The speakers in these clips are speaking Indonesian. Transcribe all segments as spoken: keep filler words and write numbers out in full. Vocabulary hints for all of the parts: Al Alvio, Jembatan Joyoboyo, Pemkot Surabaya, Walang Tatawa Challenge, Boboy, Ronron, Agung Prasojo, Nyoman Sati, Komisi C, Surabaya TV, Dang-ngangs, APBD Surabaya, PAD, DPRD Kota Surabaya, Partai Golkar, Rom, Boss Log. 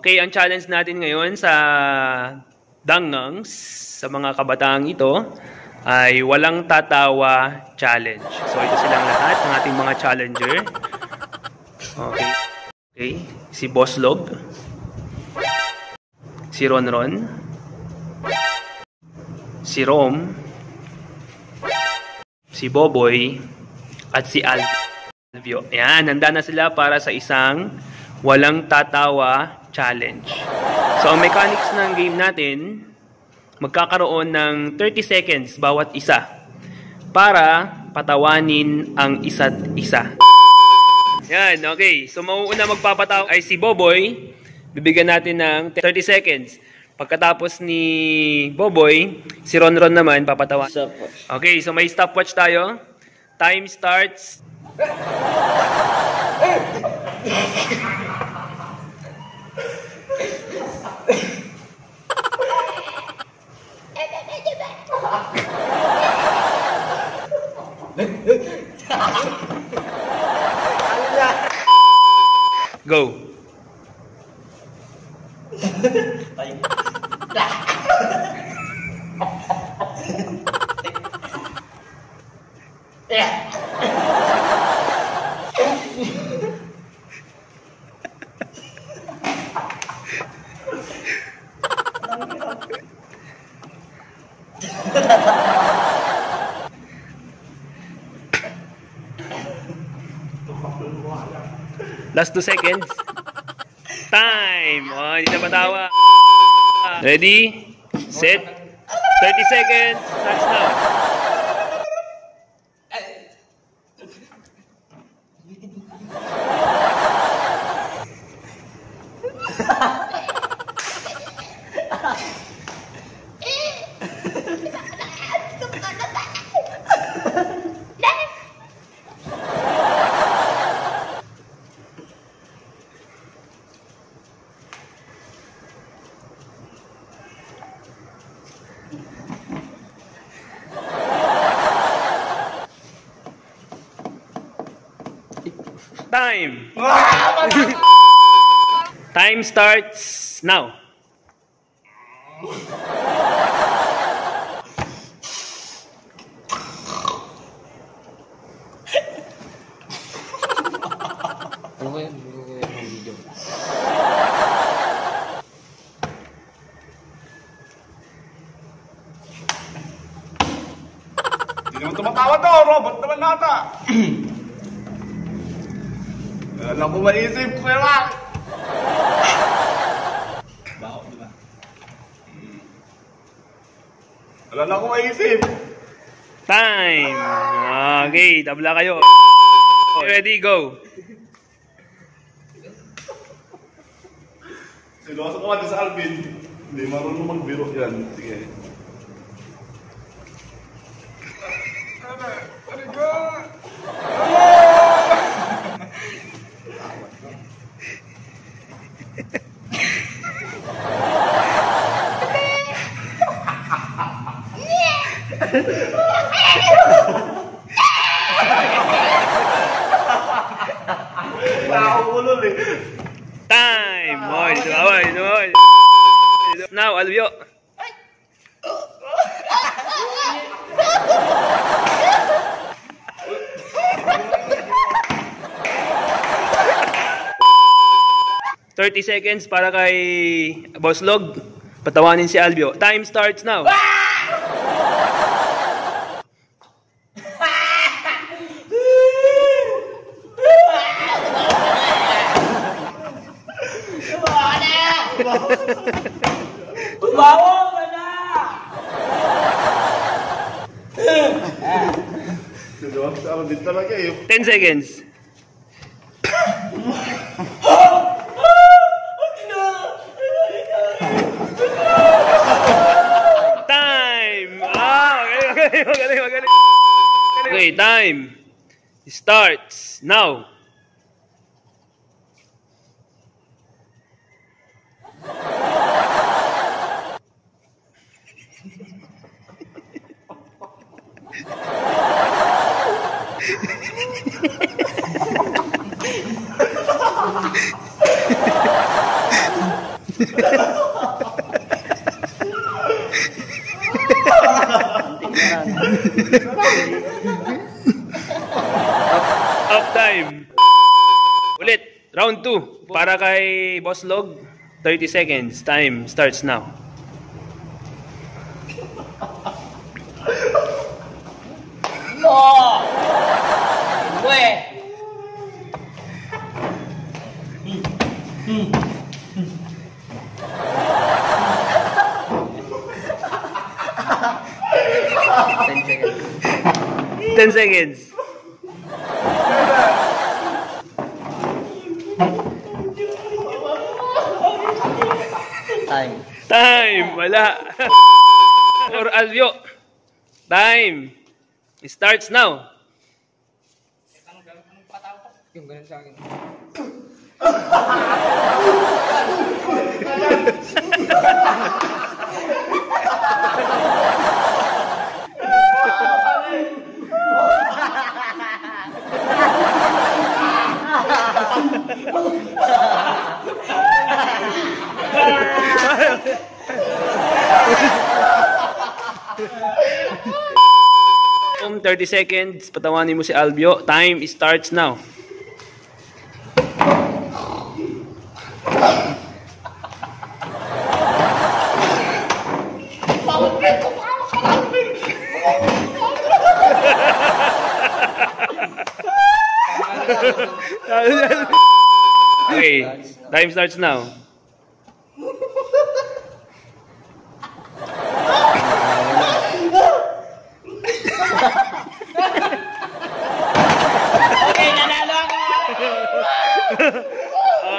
Okay, ang challenge natin ngayon sa Dang-ngangs, sa mga kabataang ito, ay Walang Tatawa Challenge. So, ito silang lahat ng ating mga challenger. Okay. Okay. Si Boss Log. Si Ronron. Si Rom. Si Boboy. At si Al Alvio. Ayan, handa na sila para sa isang Walang Tatawa Challenge. So, ang mechanics ng game natin, magkakaroon ng thirty seconds bawat isa para patawanin ang isa't isa. Yan, okay. So, mauuna magpapatawa ay si Boboy. Bibigyan natin ng thirty seconds. Pagkatapos ni Boboy, si Ronron naman papatawa. Okay, so may stopwatch tayo. Time starts. Go. Last two seconds. Time! Oh, hindi na matawa. Ready? Set. thirty seconds. Starts now. Time. Time starts now. Hindi naman tumatawa to, robot naman nata. Alam ko maisip ko yung mga! Bako, diba? Alam ko maisip! Time! Okay, tabla kayo! Ready, go! Siloso ko natin sa Alvin. Hindi marunong magbiro yan. Sige. Ano? Ano ka? Time! Boy, boy, boy. Now, Alvio. thirty seconds para kay Boss Log. Patawanin si Alvio. Time starts now. Bawo ka na! ten seconds. Time! Ah, magaling, magaling, magaling. Okay, time starts now. Up time. Ulit, round two. Para kay Boss Log, thirty seconds. Time starts now. No! Weh! ten seconds. Time. Time. Wala. Or Alvio. Time. It starts now. Yung ganun sa akin. Um, thirty seconds, patawanin mo si Alvio. Time starts now. Okay, time starts now.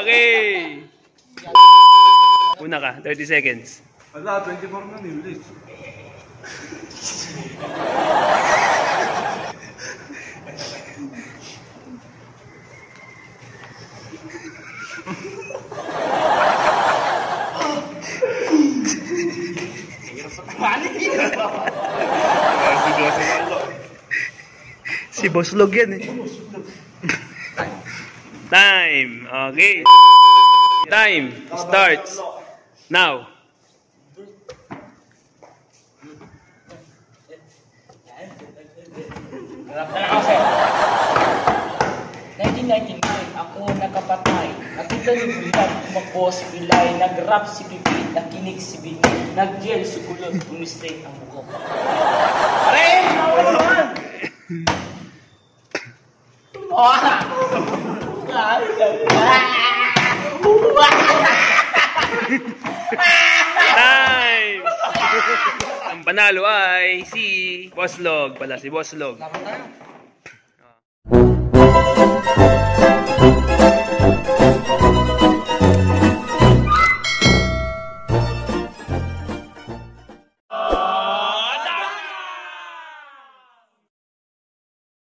Okay. Una ka, thirty seconds. Wala, twenty-four na ni ulit. Si Boss Log yan eh. Time. Okay. Time starts now. nineteen ninety-nine, ako nakapatay. Nakitalig bilang kumakbo si Pilay. Nag-rap si Pipit. Nakinig si Bini. Nag-gel si Kulot. Umistrate ang buko. Pare! Naman! Oh! Time! Ang panalo ay si Boss Log. Pala si Boss Log.